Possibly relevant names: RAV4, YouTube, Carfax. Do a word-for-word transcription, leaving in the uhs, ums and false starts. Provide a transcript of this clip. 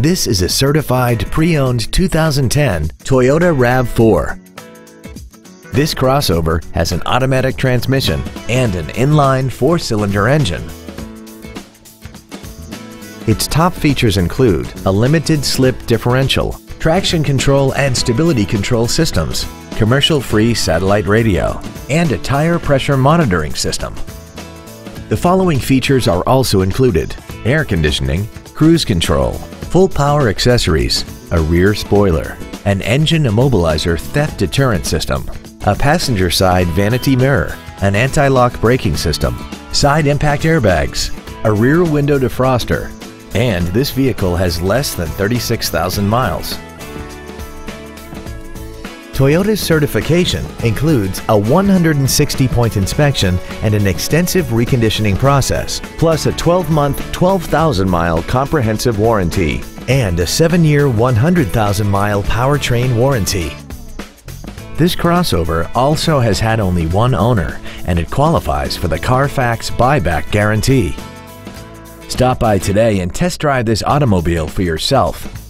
This is a certified pre-owned two thousand ten Toyota RAV four. This crossover has an automatic transmission and an inline four-cylinder engine. Its top features include a limited slip differential, traction control and stability control systems, commercial-free satellite radio, and a tire pressure monitoring system. The following features are also included: air conditioning, cruise control, full power accessories, a rear spoiler, an engine immobilizer theft deterrent system, a passenger side vanity mirror, an anti-lock braking system, side impact airbags, a rear window defroster, and this vehicle has less than thirty-six thousand miles. Toyota's certification includes a one hundred sixty point inspection and an extensive reconditioning process, plus a twelve month, twelve thousand mile comprehensive warranty and a seven year, one hundred thousand mile powertrain warranty. This crossover also has had only one owner, and it qualifies for the Carfax buyback guarantee. Stop by today and test drive this automobile for yourself.